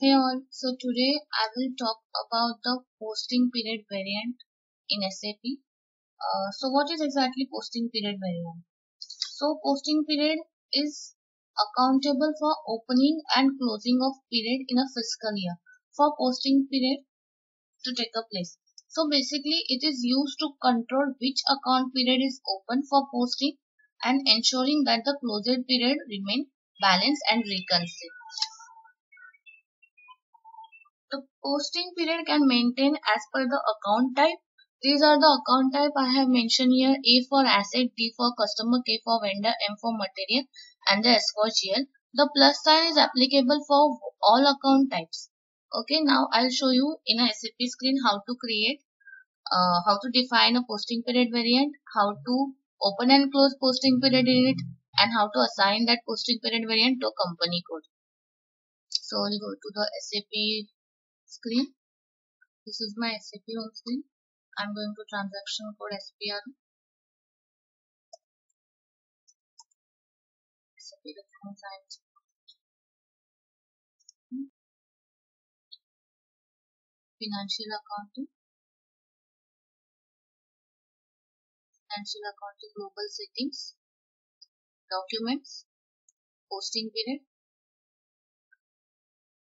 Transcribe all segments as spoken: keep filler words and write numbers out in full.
Hey all, so today I will talk about the posting period variant in S A P. Uh, so what is exactly posting period variant? So posting period is accountable for opening and closing of period in a fiscal year for posting period to take a place. So basically it is used to control which account period is open for posting and ensuring that the closed period remain balanced and reconciled. The posting period can maintain as per the account type. These are the account type I have mentioned here: A for asset, D for customer, K for vendor, M for material, and the S for G L. The plus sign is applicable for all account types. Okay, now I'll show you in a S A P screen how to create, uh, how to define a posting period variant, how to open and close posting period in it, and how to assign that posting period variant to a company code. So we'll go to the S A P screen. This is my S A P home screen. I'm going to transaction code S P R. S A P reference I D. Financial accounting. Financial accounting global settings. Documents. Posting period.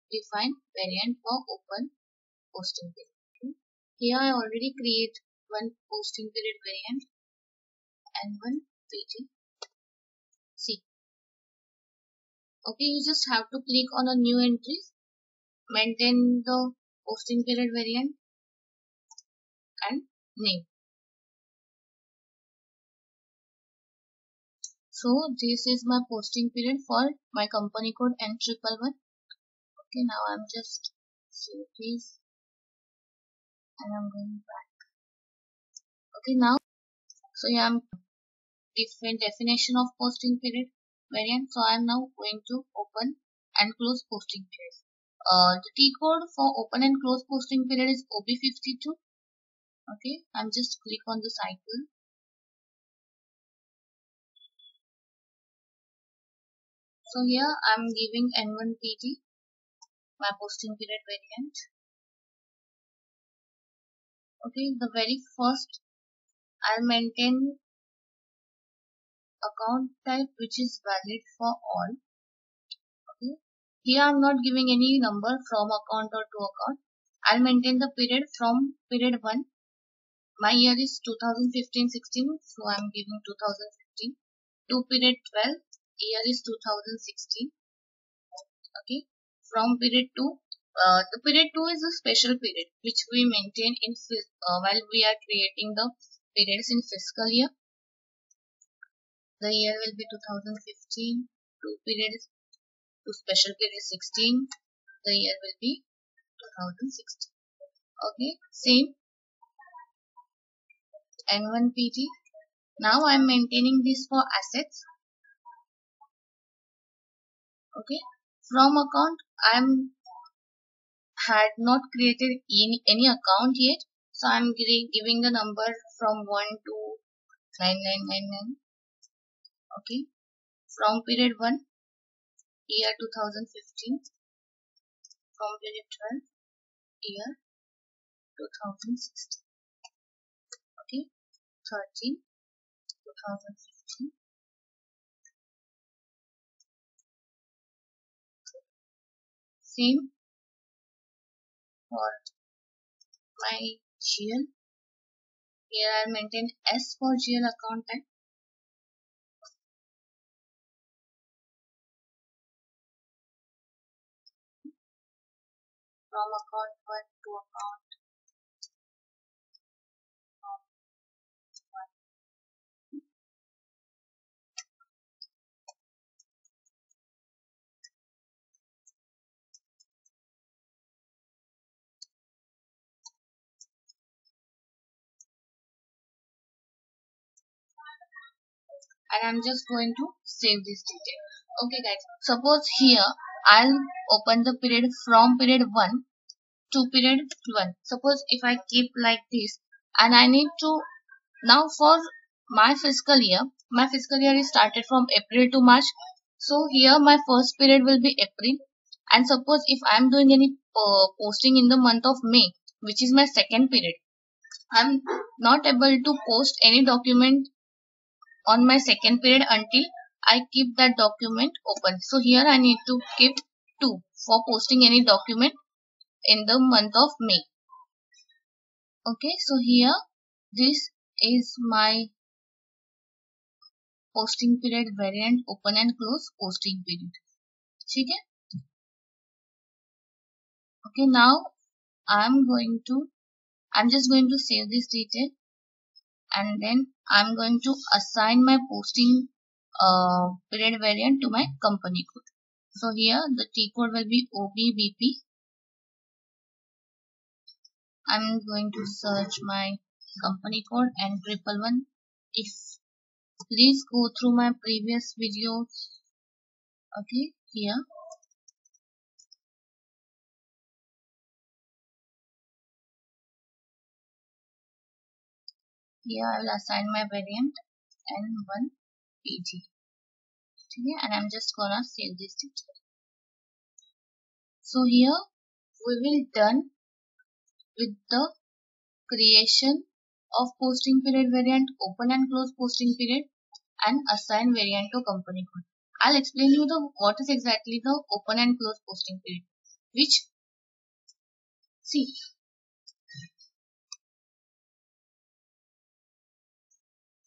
Define variant for open posting period. Okay. Here I already create one posting period variant N one P G. See. Okay, you just have to click on a new entry, maintain the posting period variant and name. So this is my posting period for my company code N one one one. Okay, now I'm just save this and I'm going back. Okay, now so yeah, I'm different definition of posting period variant. So I'm now going to open and close posting period. Uh, the T code for open and close posting period is O B fifty-two. Okay, I'm just click on the cycle. So here I'm giving N one P T. My posting period variant. Okay, the very first I'll maintain account type which is valid for all. Okay, here I'm not giving any number from account or to account. I'll maintain the period from period one. My year is two thousand fifteen sixteen, so I'm giving two thousand fifteen. To period twelve, year is two thousand sixteen. Okay. From period two, uh, the period two is a special period which we maintain in uh, while we are creating the periods in fiscal year. The year will be two thousand fifteen, two periods, two special periods sixteen, the year will be two thousand sixteen. Okay, same N one P T. Now I am maintaining this for assets. Okay. From account, I am had not created any, any account yet, so I am giving the number from one to nine nine nine nine. Okay, from period one, year two thousand fifteen, from period twelve, year two thousand sixteen. Okay, thirteen, two thousand fifteen. Same for my G L. Here I maintain S for G L account type. From account one to account one. And I'm just going to save this detail. Okay guys, suppose here I'll open the period from period one to period twelve. Suppose if I keep like this and I need to, now for my fiscal year, my fiscal year is started from April to March. So here my first period will be April. And suppose if I am doing any uh, posting in the month of May, which is my second period, I am not able to post any document on my second period until I keep that document open. So here I need to keep two for posting any document in the month of May. Okay, so here this is my posting period variant, open and close posting period. Okay. Okay, now I'm going to, I'm just going to save this detail, and then I'm going to assign my posting uh, period variant to my company code. So here the T code will be O B B P. I'm going to search my company code and triple one. If please go through my previous videos. Okay, here. Here I will assign my variant N one P G. Okay, and I'm just gonna save this detail. So here we will done with the creation of posting period variant, open and close posting period, and assign variant to company code. I'll explain you the what is exactly the open and close posting period. Which see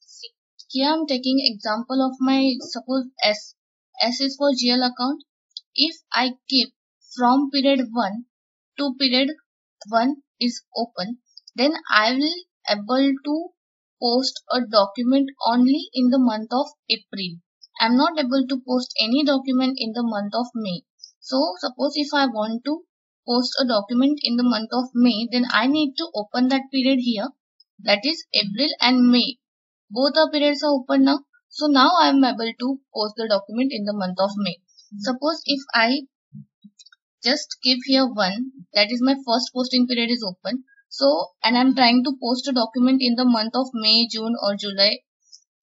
see here I'm taking example of my suppose S. S is for G L account. If I keep from period one to period one is open, then I will able to post a document only in the month of April. I am not able to post any document in the month of May. So suppose if I want to post a document in the month of May, then I need to open that period here. That is April and May. Both the periods are open now. So now I am able to post the document in the month of May. Suppose if I just keep here one, that is my first posting period is open. So, and I'm trying to post a document in the month of May, June or July,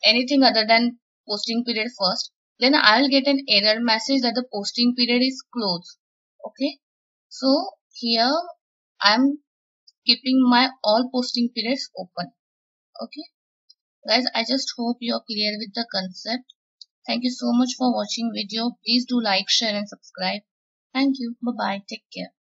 anything other than posting period first, then I'll get an error message that the posting period is closed. Okay. So, here I'm keeping my all posting periods open. Okay. Guys, I just hope you're clear with the concept. Thank you so much for watching video. Please do like, share and subscribe. Thank you. Bye-bye. Take care.